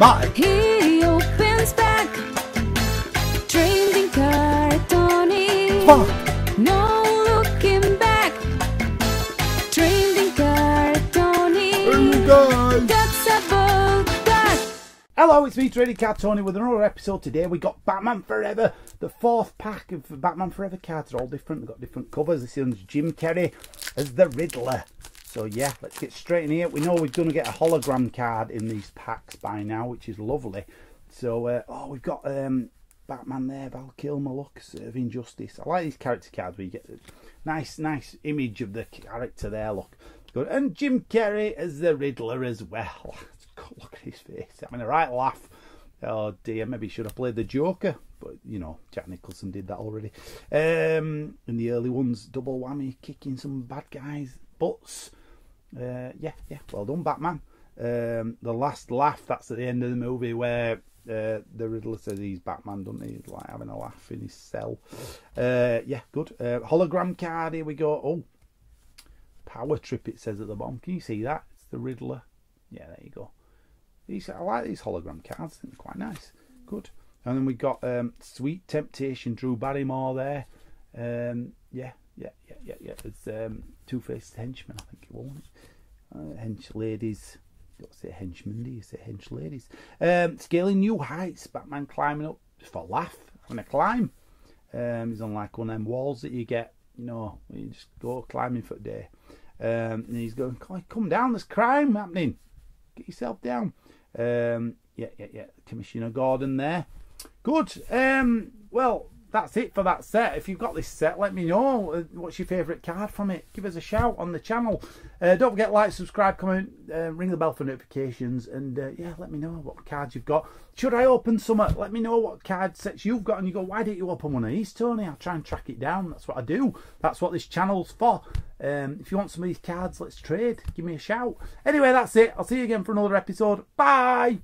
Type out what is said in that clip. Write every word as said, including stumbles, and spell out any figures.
Bye. He opens back. Trading Card Tony. Fuck. No looking back. Trading Card Tony. Hey guys. That's about that. Hello, it's me, Trading Card Tony, with another episode today. We got Batman Forever, the fourth pack of Batman Forever cards. They're all different. They've got different covers. This one's Jim Carrey as the Riddler. So yeah, let's get straight in here. We know we're going to get a hologram card in these packs by now, which is lovely. So, uh, oh, we've got um, Batman there, Val Kilmer, look, Serving Justice. I like these character cards where you get a nice, nice image of the character there, look. Good. And Jim Carrey as the Riddler as well. Look at his face, I mean, a right laugh. Oh dear, maybe should have played the Joker, but you know, Jack Nicholson did that already. Um, in the early ones, double whammy, kicking some bad guys' butts. Uh, yeah, yeah, well done, Batman. Um, the last laugh, that's at the end of the movie where uh, the Riddler says he's Batman, doesn't he? He's like having a laugh in his cell. Uh, yeah, good. Uh, hologram card, here we go. Oh, power trip, it says at the bottom. Can you see that? It's the Riddler. Yeah, there you go. These, I like these hologram cards, they're quite nice. Good. And then we got um, Sweet Temptation, Drew Barrymore there. Um, yeah. Yeah, yeah, yeah, yeah. It's um, Two-Faced Henchman, I think it was. Uh, hench ladies. You don't say henchmen, do you? Say hench ladies. Um, scaling new heights. Batman climbing up for a laugh. Having a climb. Um, he's on like one of them walls that you get, you know, where you just go climbing for a day. Um, and he's going, come, come down, there's crime happening. Get yourself down. Um, yeah, yeah, yeah. Commissioner Gordon there. Good. Um, well, that's it for that set. If you've got this set, let me know what's your favourite card from it. Give us a shout on the channel. Uh, don't forget, like, subscribe, comment, uh, ring the bell for notifications, and uh, yeah, let me know what cards you've got. Should I open some? Let me know what card sets you've got, and you go, why didn't you open one of these, Tony? I'll try and track it down. That's what I do. That's what this channel's for. Um, if you want some of these cards, let's trade. Give me a shout. Anyway, that's it. I'll see you again for another episode. Bye!